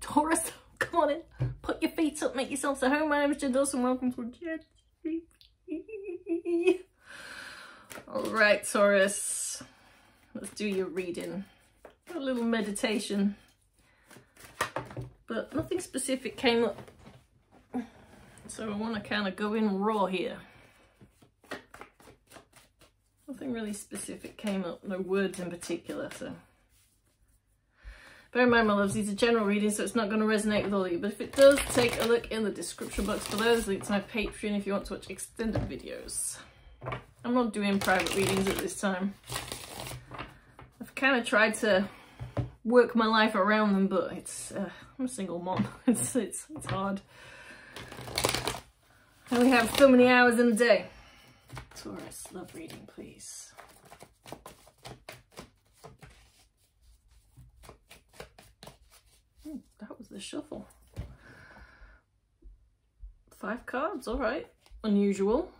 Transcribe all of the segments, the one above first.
Taurus, come on in. Put your feet up, make yourselves at home. My name is Jen Dawson. Welcome to Jen TV. Alright, Taurus. Let's do your reading. A little meditation. But nothing specific came up. So I want to kind of go in raw here. Nothing really specific came up. No words in particular, so... Bear in mind, my loves, these are general readings, so it's not going to resonate with all of you. But if it does, take a look in the description box below. There's links to my Patreon if you want to watch extended videos. I'm not doing private readings at this time. I've kind of tried to work my life around them, but it's... I'm a single mom. It's hard. I only have so many hours in a day. Taurus, love reading, please. That was the shuffle. 5 cards, all right. Unusual.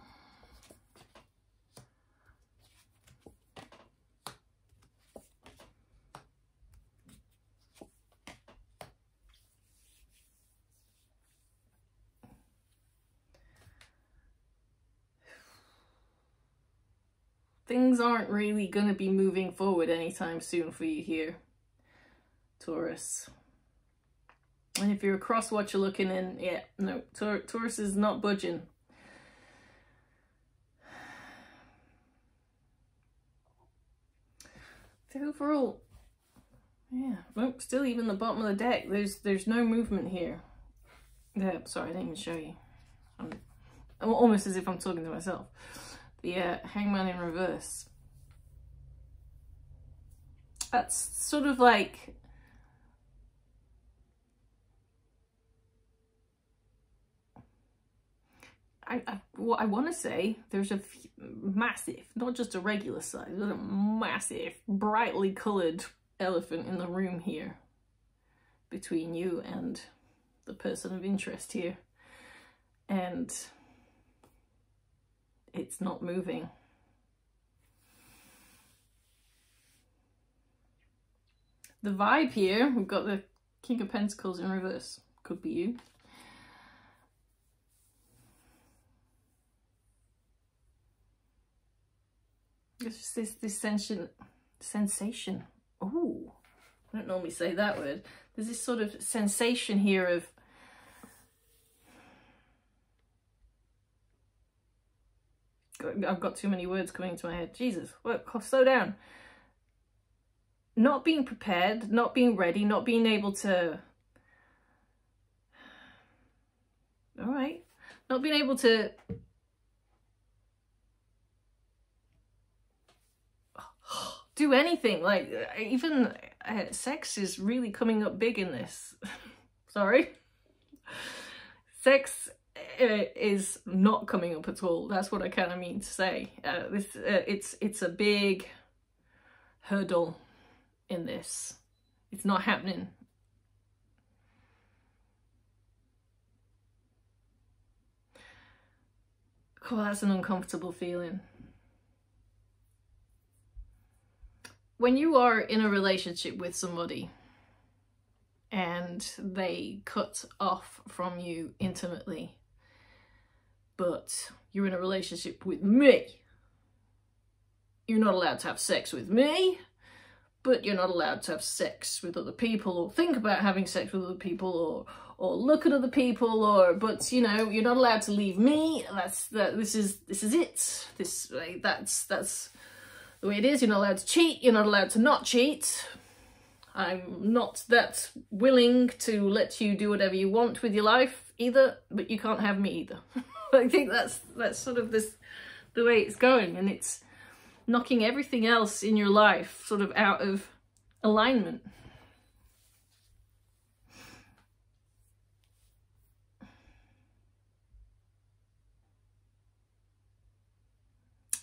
Things aren't really going to be moving forward anytime soon for you here, Taurus. And if you're a cross watcher looking in, yeah, no, Taurus is not budging. The overall, yeah, well, still even the bottom of the deck, there's no movement here. Yeah, sorry, I didn't even show you. I'm almost as if I'm talking to myself. The Hangman in reverse. That's sort of like... what I want to say, there's a massive, not just a regular size, there's a massive, brightly coloured elephant in the room here. Between you and the person of interest here. And it's not moving. The vibe here, we've got the King of Pentacles in reverse. Could be you. It's just this sensation. Ooh, I don't normally say that word. There's this sort of sensation here of I've got too many words coming into my head. Jesus, slow down. Not being prepared, not being ready, not being able to. All right, not being able to. Do anything, like even sex is really coming up big in this. Sorry, sex is not coming up at all. That's what I kind of mean to say. It's a big hurdle in this. It's not happening. Oh, that's an uncomfortable feeling. When you are in a relationship with somebody and they cut off from you intimately, but you're in a relationship with me, you're not allowed to have sex with me, but you're not allowed to have sex with other people or think about having sex with other people or look at other people or, but you know, you're not allowed to leave me. This is it. This, like, that's the way it is. You're not allowed to cheat. You're not allowed to not cheat. I'm not that willing to let you do whatever you want with your life either, but you can't have me either. I think that's sort of this, the way it's going, and it's knocking everything else in your life sort of out of alignment.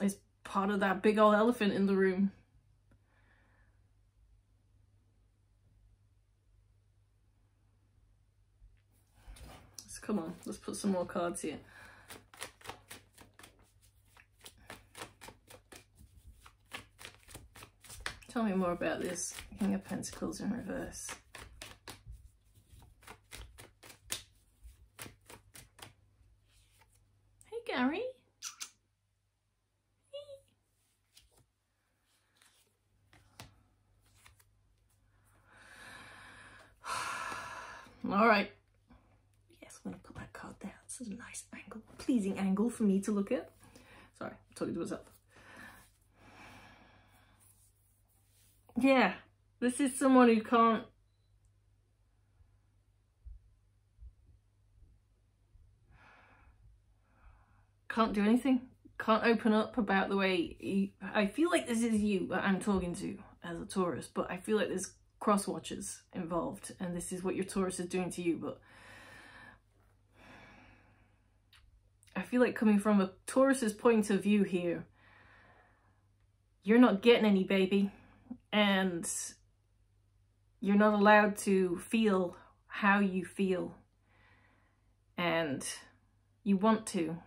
It's part of that big old elephant in the room. Come on, let's put some more cards here. Tell me more about this King of Pentacles in reverse. All right. Yes, I'm going to put that card there. This is a nice angle, pleasing angle for me to look at. Sorry, I'm talking to myself. Yeah, this is someone who can't... can't do anything. Can't open up about the way he... I feel like this is you that I'm talking to as a Taurus, but I feel like there's cross watchers involved, and this is what your Taurus is doing to you. But I feel like coming from a Taurus's point of view here, you're not getting any, baby, and you're not allowed to feel how you feel, and you want to.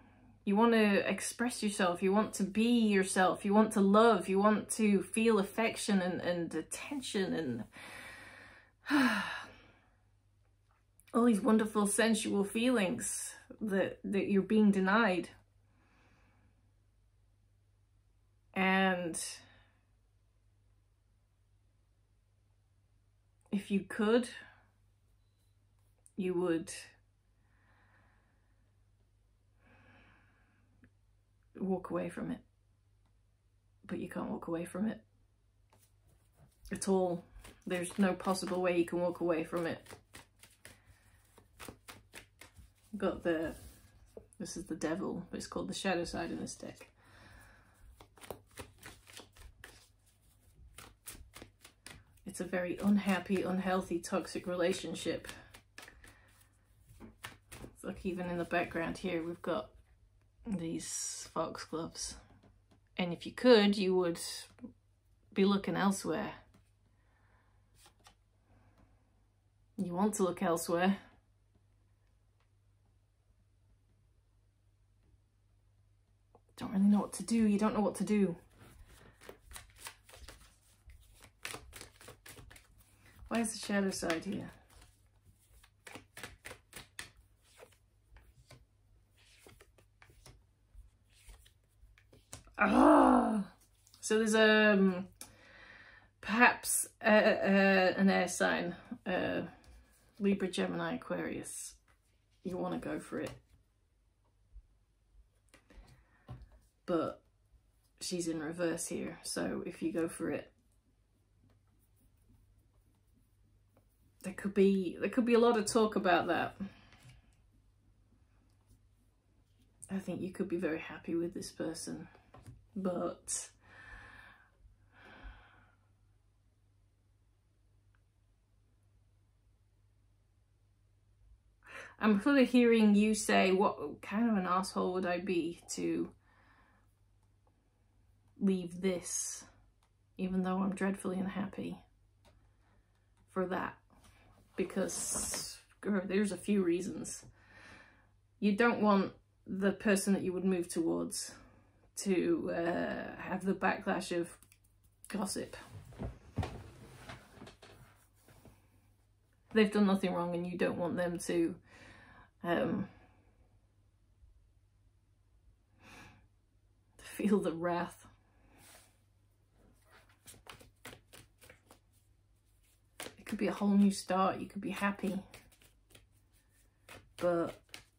You want to express yourself, you want to be yourself, you want to love, you want to feel affection and attention and all these wonderful sensual feelings that you're being denied. And if you could, you would walk away from it, but you can't walk away from it at all. There's no possible way you can walk away from it. Got the... this is the devil, but it's called the shadow side in this deck. It's a very unhappy, unhealthy, toxic relationship. Look, even in the background here we've got these foxgloves, and if you could, you would be looking elsewhere. You want to look elsewhere, don't really know what to do. You don't know what to do. Why is the shadow side here? Oh, so there's perhaps an air sign, Libra, Gemini, Aquarius. You want to go for it, but she's in reverse here. So if you go for it, there could be a lot of talk about that. I think you could be very happy with this person, but I'm sort of hearing you say, what kind of an asshole would I be to leave this, even though I'm dreadfully unhappy for that? Because, girl, there's a few reasons. You don't want the person that you would move towards to have the backlash of gossip. They've done nothing wrong, and you don't want them to feel the wrath. It could be a whole new start. You could be happy, but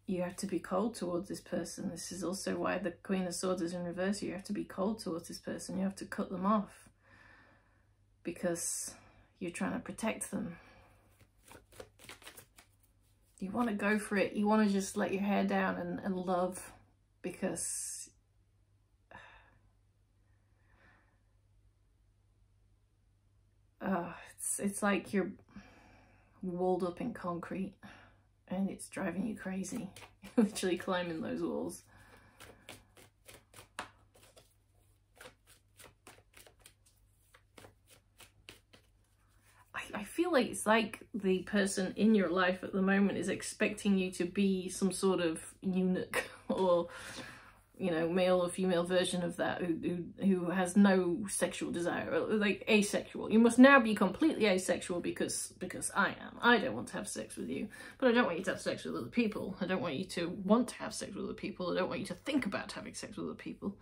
you have to be cold towards this person. This is also why the Queen of Swords is in reverse. You have to be cold towards this person. You have to cut them off because you're trying to protect them. You want to go for it. You want to just let your hair down and love, because it's like you're walled up in concrete. And it's driving you crazy, literally climbing those walls. I feel like it's like the person in your life at the moment is expecting you to be some sort of eunuch, or, you know, male or female version of that, who has no sexual desire, or like asexual. You must now be completely asexual because I am. I don't want to have sex with you, but I don't want you to have sex with other people. I don't want you to want to have sex with other people. I don't want you to think about having sex with other people.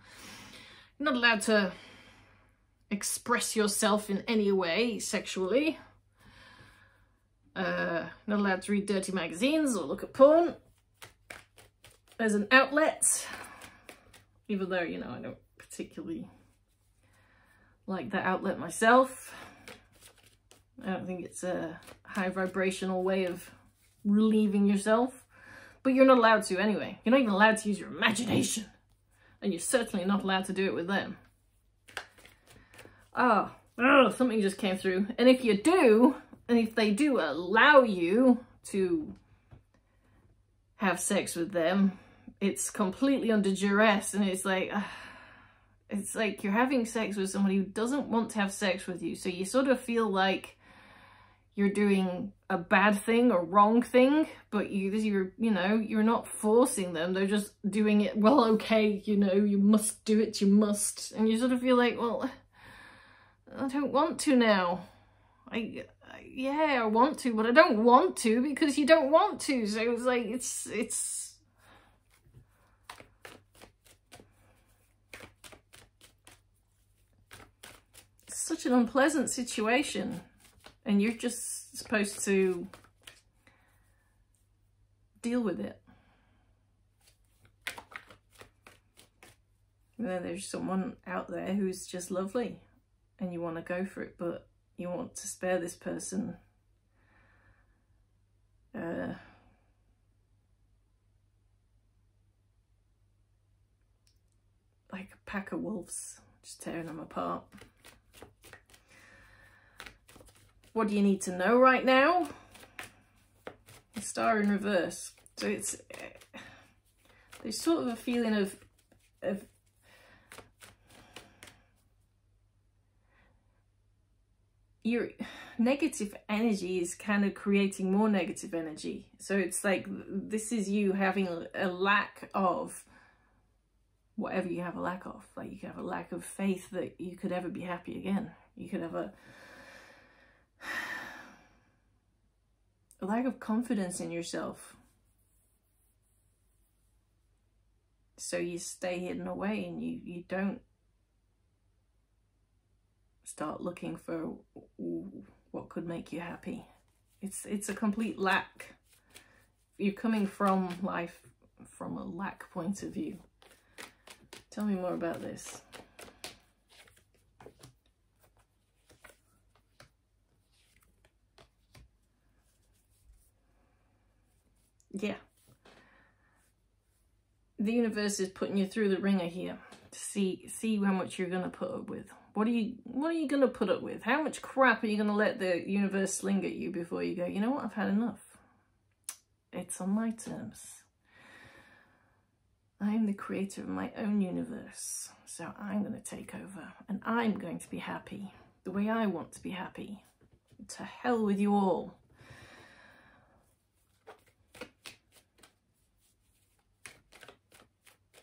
You're not allowed to express yourself in any way sexually. Not allowed to read dirty magazines or look at porn as an outlet, even though, you know, I don't particularly like that outlet myself. I don't think it's a high vibrational way of relieving yourself, but you're not allowed to anyway. You're not even allowed to use your imagination, and you're certainly not allowed to do it with them. Oh, something just came through. And if you do, and if they do allow you to have sex with them, it's completely under duress, and it's like you're having sex with somebody who doesn't want to have sex with you. So you sort of feel like you're doing a bad thing or wrong thing, but you know, you're not forcing them. They're just doing it. Well, okay, you know, you must do it, you must. And you sort of feel like, well, I don't want to now. Yeah, I want to, but I don't want to because you don't want to. So it's like, it's. It's such an unpleasant situation. And you're just supposed to deal with it. And then there's someone out there who's just lovely and you want to go for it, but you want to spare this person like a pack of wolves, just tearing them apart. What do you need to know right now? The star in reverse. So it's, there's sort of a feeling of your negative energy is kind of creating more negative energy. So it's like, this is you having a lack of whatever you have a lack of. Like you could have a lack of faith that you could ever be happy again. You could have a lack of confidence in yourself. So you stay hidden away and you don't start looking for what could make you happy. It's a complete lack. You're coming from life from a lack point of view. Tell me more about this. Yeah. The universe is putting you through the ringer here to see how much you're going to put up with. What are you going to put up with? How much crap are you going to let the universe sling at you before you go, you know what, I've had enough. It's on my terms. I'm the creator of my own universe. So I'm going to take over and I'm going to be happy the way I want to be happy. To hell with you all.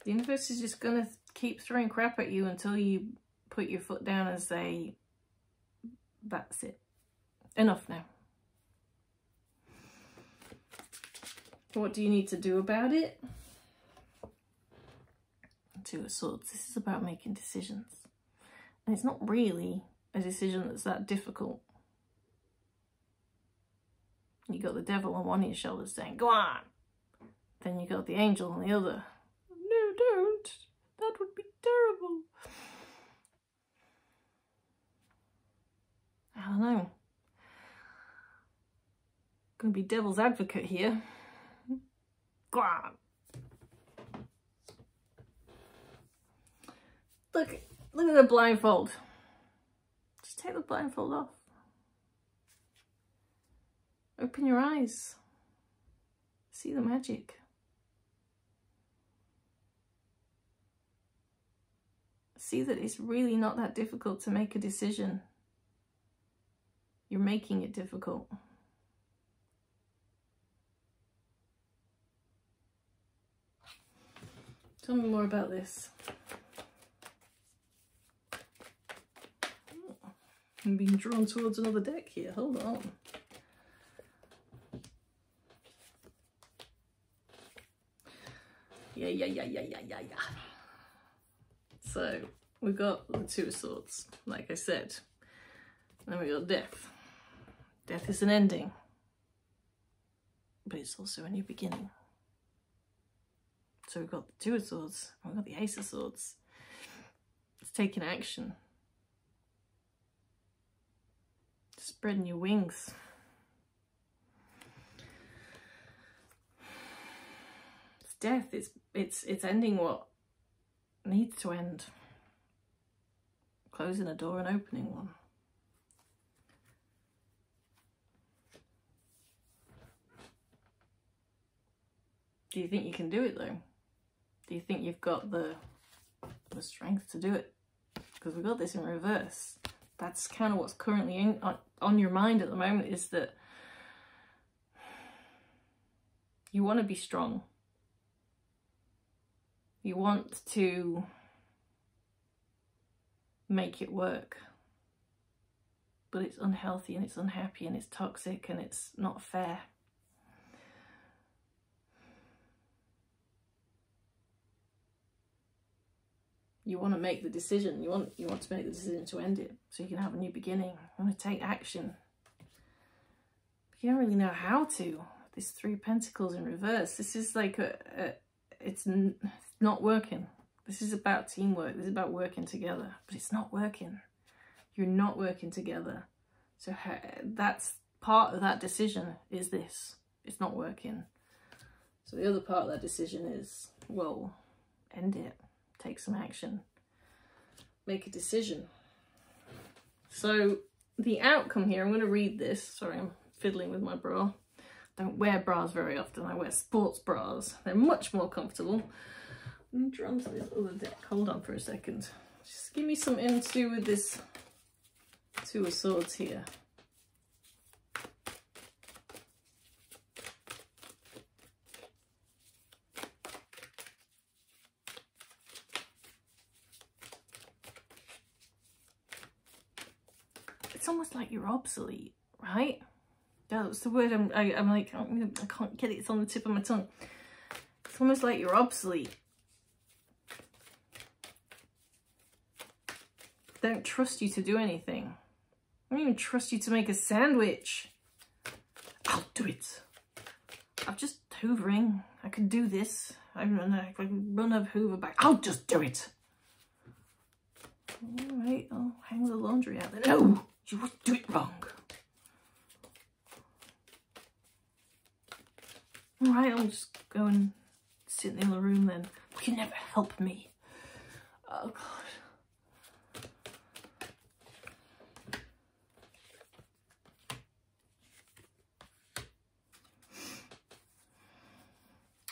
The universe is just going to keep throwing crap at you until you put your foot down and say, that's it. Enough now. What do you need to do about it? Two of Swords. This is about making decisions. And it's not really a decision that's that difficult. You got the devil on one of your shoulders saying, go on. Then you got the angel on the other. No, don't. That would be terrible. I don't know. Gonna be devil's advocate here. Go on. Look at the blindfold. Just take the blindfold off. Open your eyes. See the magic. See that it's really not that difficult to make a decision. You're making it difficult. Tell me more about this. I'm being drawn towards another deck here. Hold on. Yeah. So, we've got the Two of Swords, like I said. And then we've got Death. Death is an ending. but it's also a new beginning. So we've got the Two of Swords, and we've got the Ace of Swords. It's taking action. Spreading your wings. It's death. It's ending what needs to end. Closing a door and opening one. Do you think you can do it though? Do you think you've got the strength to do it? Because we've got this in reverse. That's kind of what's currently on your mind at the moment, is that you want to be strong. You want to make it work. But it's unhealthy and it's unhappy and it's toxic and it's not fair. You want to make the decision. You want to make the decision to end it so you can have a new beginning. You want to take action. But you don't really know how to. This Three of Pentacles in reverse. This is like it's not working. This is about teamwork. This is about working together. But it's not working. You're not working together. So that's part of that decision is this. It's not working. So the other part of that decision is, well, end it. Take some action, make a decision. So the outcome here, I'm going to read this. Sorry, I'm fiddling with my bra. I don't wear bras very often. I wear sports bras. They're much more comfortable. Let me drum to this other deck. Hold on for a second. Just give me something to do with this Two of Swords here. It's almost like you're obsolete, right? That's the word I'm like, I can't get it. It's on the tip of my tongue. It's almost like you're obsolete. They don't trust you to do anything. I don't even trust you to make a sandwich. I'll do it. I'm just hoovering. I can do this. I can run a hoover back. I'll just do it. All right, I'll hang the laundry out there. No! You would do it wrong. Alright, I'll just go and sit in the other room then. You can never help me. Oh god.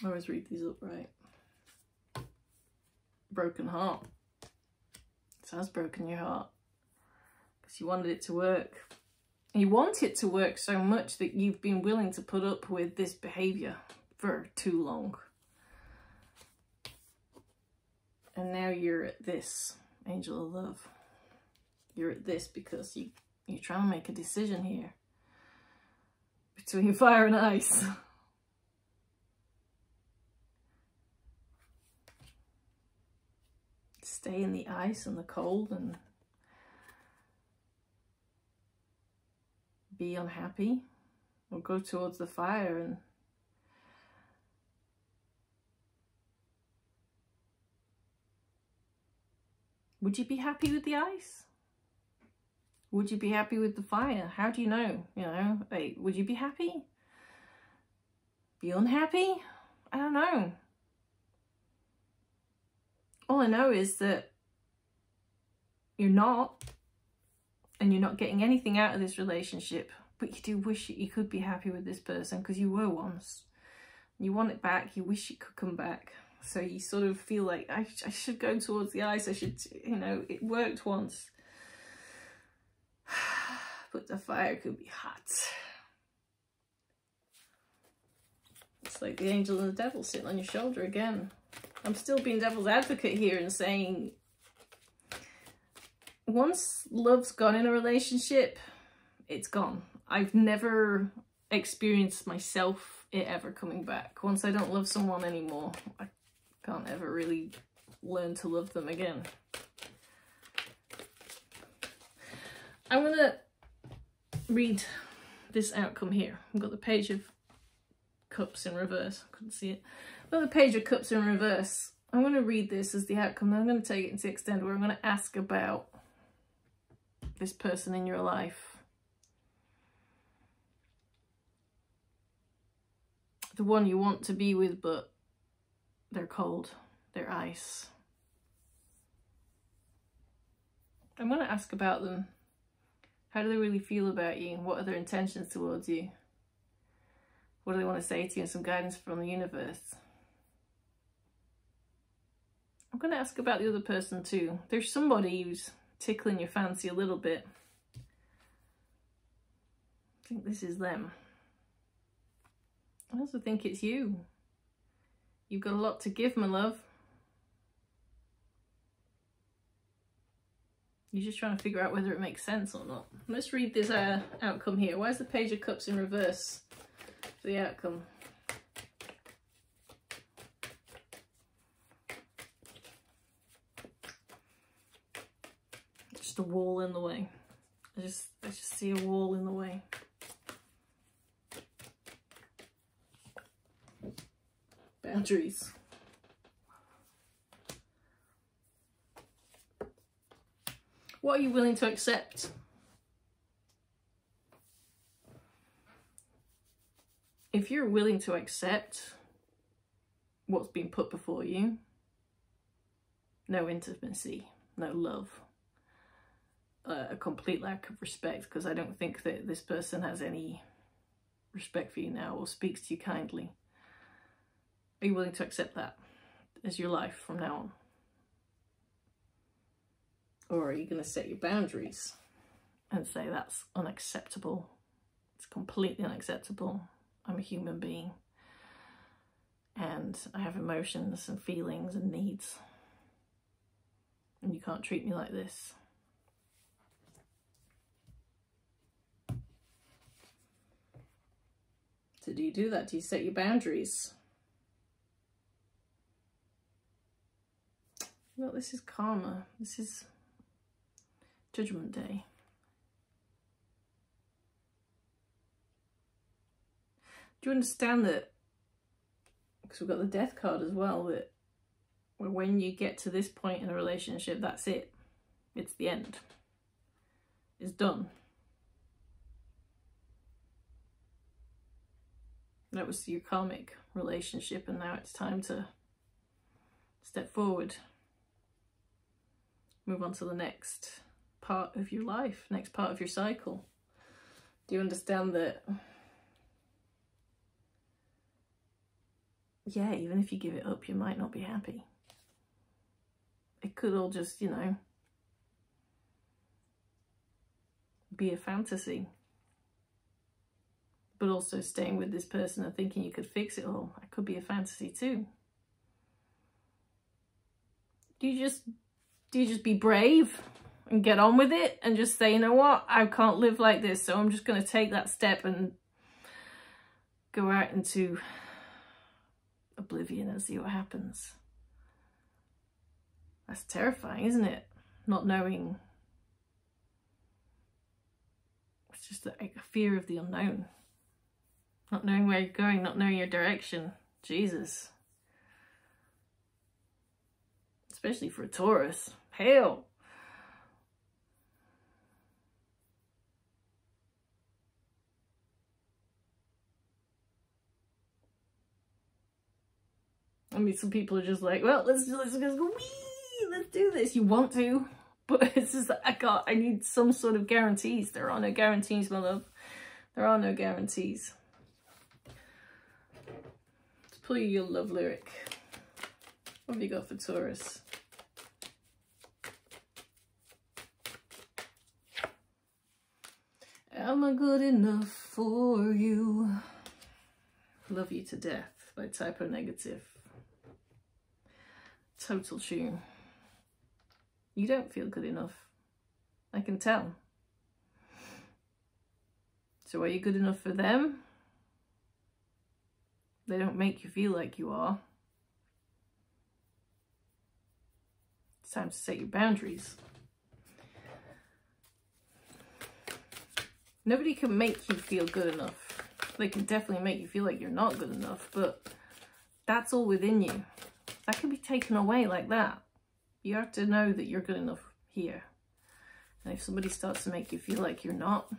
I always read these up right. Broken heart. It has broken your heart. You wanted it to work. You want it to work so much that you've been willing to put up with this behavior for too long. And now you're at this, Angel of Love. You're at this because you're trying to make a decision here. Between fire and ice. Stay in the ice and the cold and be unhappy, or go towards the fire and would you be happy with the ice? Would you be happy with the fire? How do you know? You know, like, would you be happy? Be unhappy? I don't know. All I know is that you're not. And you're not getting anything out of this relationship, but you do wish you could be happy with this person because you were once. You want it back, you wish it could come back. So you sort of feel like, I should go towards the ice, I should, you know, it worked once. But the fire could be hot. It's like the angel and the devil sitting on your shoulder again. I'm still being devil's advocate here and saying, once love's gone in a relationship, it's gone. I've never experienced myself it ever coming back. Once I don't love someone anymore, I can't ever really learn to love them again. I'm gonna read this outcome here. I've got the Page of Cups in reverse. I couldn't see it. Another Page of Cups in reverse. I'm going to read this as the outcome. I'm going to take it into the extent where I'm going to ask about this person in your life. The one you want to be with, but they're cold. They're ice. I'm going to ask about them. How do they really feel about you? What are their intentions towards you? What do they want to say to you? And some guidance from the universe. I'm going to ask about the other person too. There's somebody who's tickling your fancy a little bit. I think this is them. I also think it's you. You've got a lot to give, my love. You're just trying to figure out whether it makes sense or not. Let's read this outcome here. Why is the Page of Cups in reverse for the outcome? Just a wall in the way. I just see a wall in the way. Boundaries. What are you willing to accept? If you're willing to accept what's been put before you, no intimacy, no love, a complete lack of respect, because I don't think that this person has any respect for you now or speaks to you kindly. Are you willing to accept that as your life from now on? Or are you going to set your boundaries and say that's unacceptable? It's completely unacceptable. I'm a human being and I have emotions and feelings and needs, and you can't treat me like this. So do you do that? Do you set your boundaries? Well, this is karma. This is Judgment Day. Do you understand that, because we've got the Death card as well, that when you get to this point in a relationship, that's it. It's the end. It's done. That was your karmic relationship, and now it's time to step forward. Move on to the next part of your life, next part of your cycle. Do you understand that? Yeah, even if you give it up, you might not be happy. It could all just, you know, be a fantasy. But also staying with this person and thinking you could fix it all, that could be a fantasy too. Do you just be brave and get on with it and just say, you know what, I can't live like this, so I'm just going to take that step and go out into oblivion and see what happens? That's terrifying, isn't it? Not knowing. It's just a fear of the unknown. Not knowing where you're going, not knowing your direction. Jesus. Especially for a Taurus. Hell. I mean, some people are just like, well, let's go, wee, let's do this. You want to, but it's just like, I need some sort of guarantees. There are no guarantees, my love. There are no guarantees. Let's pull you your love lyric. What have you got for Taurus? Am I good enough for you? Love You to Death by Type O Negative. Total tune. You don't feel good enough. I can tell. So are you good enough for them? They don't make you feel like you are. It's time to set your boundaries. Nobody can make you feel good enough. enough. They can definitely make you feel like you're not good enough, but that's all within you. That can be taken away like that. You have to know that you're good enough here. And if somebody starts to make you feel like you're not,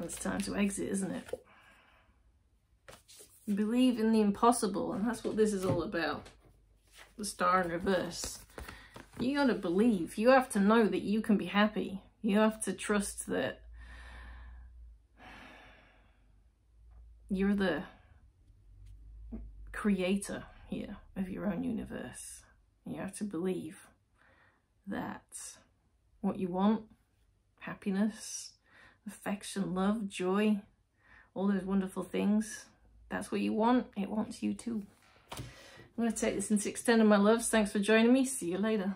it's time to exit, isn't it? Believe in the impossible, and that's what this is all about. The star in reverse. You gotta believe. You have to know that you can be happy. You have to trust that you're the creator here of your own universe. You have to believe that what you want, happiness, affection, love, joy, all those wonderful things, that's what you want. It wants you too. I'm going to take this into extending my loves. Thanks for joining me. See you later.